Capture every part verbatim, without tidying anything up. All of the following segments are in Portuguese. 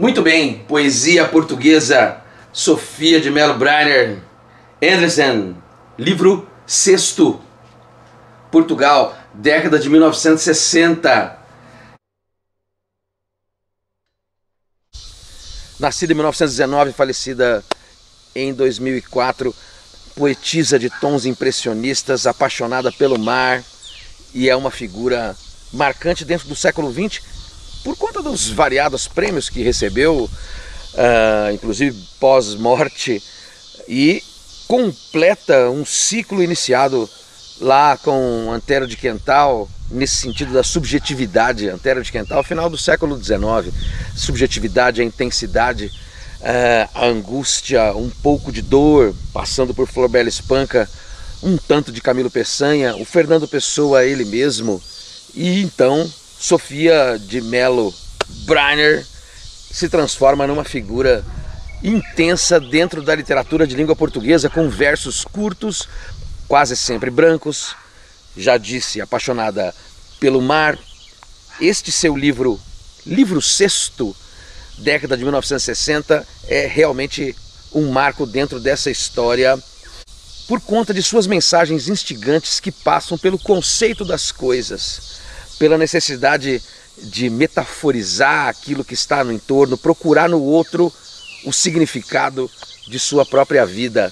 Muito bem, poesia portuguesa, Sophia de Mello Breyner Andresen, livro sexto, Portugal, década de mil novecentos e sessenta. Nascida em mil novecentos e dezenove, falecida em dois mil e quatro, poetisa de tons impressionistas, apaixonada pelo mar, e é uma figura marcante dentro do século vinte por conta dos variados prêmios que recebeu, uh, inclusive pós-morte, e completa um ciclo iniciado lá com Antero de Quental, nesse sentido da subjetividade. Antero de Quental, final do século dezenove, subjetividade, a intensidade, a angústia, um pouco de dor, passando por Florbela Espanca, um tanto de Camilo Pessanha, o Fernando Pessoa, ele mesmo, e então Sophia de Mello Breyner se transforma numa figura intensa dentro da literatura de língua portuguesa, com versos curtos, quase sempre brancos, já disse, apaixonada pelo mar. Este seu livro, Livro Sexto, década de mil novecentos e sessenta, é realmente um marco dentro dessa história por conta de suas mensagens instigantes que passam pelo conceito das coisas, pela necessidade de metaforizar aquilo que está no entorno, procurar no outro o significado de sua própria vida.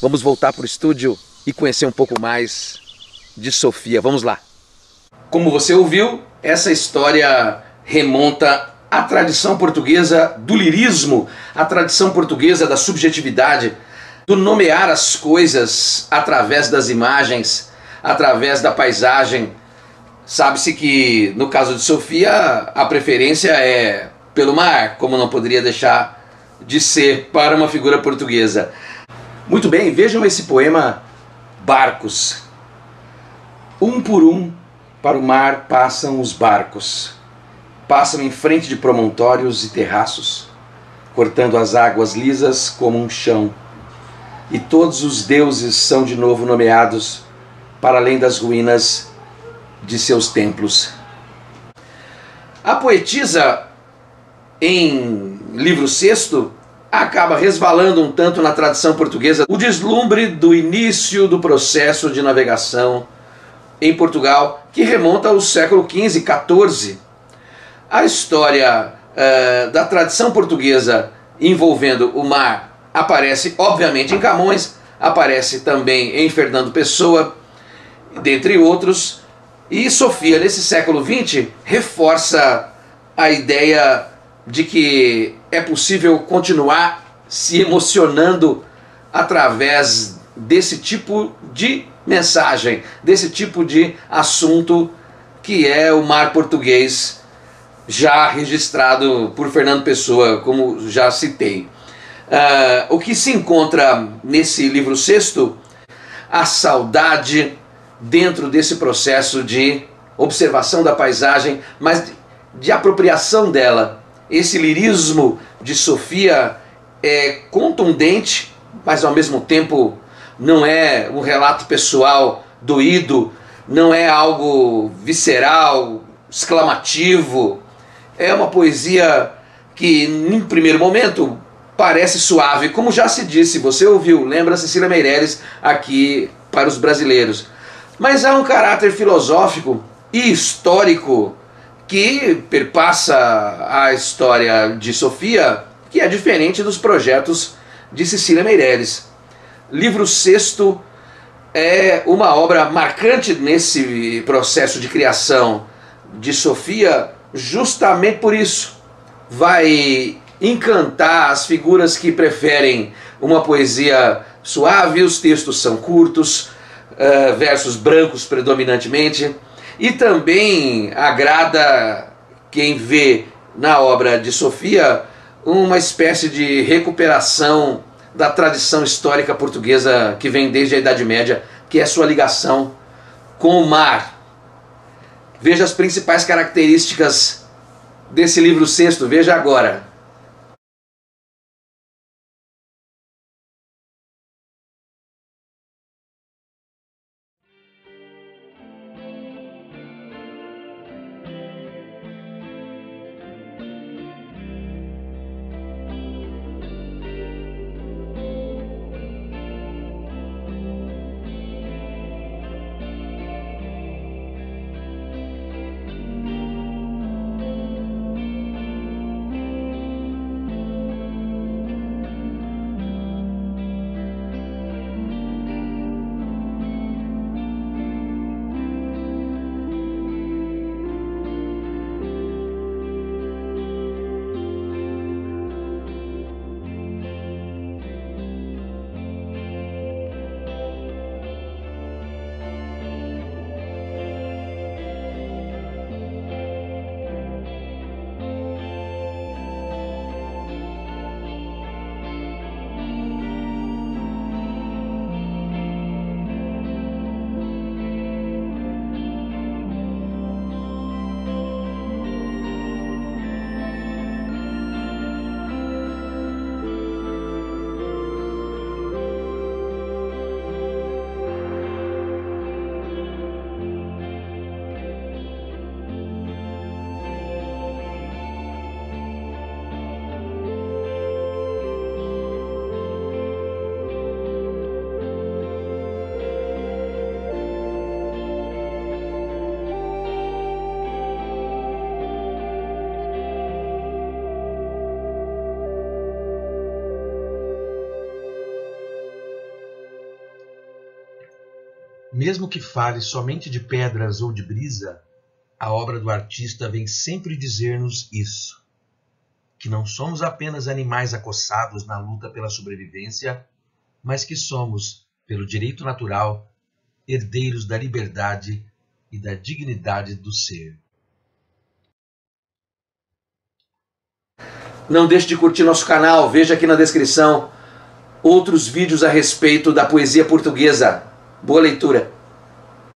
Vamos voltar para o estúdio e conhecer um pouco mais de Sophia. Vamos lá. Como você ouviu, essa história remonta à tradição portuguesa do lirismo, à tradição portuguesa da subjetividade, do nomear as coisas através das imagens, através da paisagem. Sabe-se que, no caso de Sophia, a preferência é pelo mar, como não poderia deixar de ser para uma figura portuguesa. Muito bem, vejam esse poema Barcos. Um por um para o mar passam os barcos. Passam em frente de promontórios e terraços, cortando as águas lisas como um chão. E todos os deuses são de novo nomeados para além das ruínas de seus templos. A poetisa, em Livro Sexto, acaba resvalando um tanto na tradição portuguesa o deslumbre do início do processo de navegação em Portugal, que remonta ao século quinze, quatorze. A história uh, da tradição portuguesa envolvendo o mar aparece, obviamente, em Camões, aparece também em Fernando Pessoa, dentre outros, e Sophia, nesse século vinte, reforça a ideia de que é possível continuar se emocionando através desse tipo de mensagem, desse tipo de assunto que é o mar português, já registrado por Fernando Pessoa, como já citei. Uh, o que se encontra nesse Livro Sexto? A saudade dentro desse processo de observação da paisagem, mas de, de apropriação dela. Esse lirismo de Sophia é contundente, mas ao mesmo tempo não é um relato pessoal doído, não é algo visceral, exclamativo. É uma poesia que, em primeiro momento, parece suave. Como já se disse, você ouviu, lembra Cecília Meireles aqui para os brasileiros. Mas há um caráter filosófico e histórico que perpassa a história de Sophia, que é diferente dos projetos de Cecília Meireles. Livro Sexto é uma obra marcante nesse processo de criação de Sophia, justamente por isso. Vai encantar as figuras que preferem uma poesia suave, os textos são curtos, uh, versos brancos predominantemente, e também agrada quem vê na obra de Sophia uma espécie de recuperação da tradição histórica portuguesa que vem desde a Idade Média, que é sua ligação com o mar. Veja as principais características desse Livro Sexto, veja agora. Mesmo que fale somente de pedras ou de brisa, a obra do artista vem sempre dizer-nos isso, que não somos apenas animais acossados na luta pela sobrevivência, mas que somos, pelo direito natural, herdeiros da liberdade e da dignidade do ser. Não deixe de curtir nosso canal, veja aqui na descrição outros vídeos a respeito da poesia portuguesa. Boa leitura!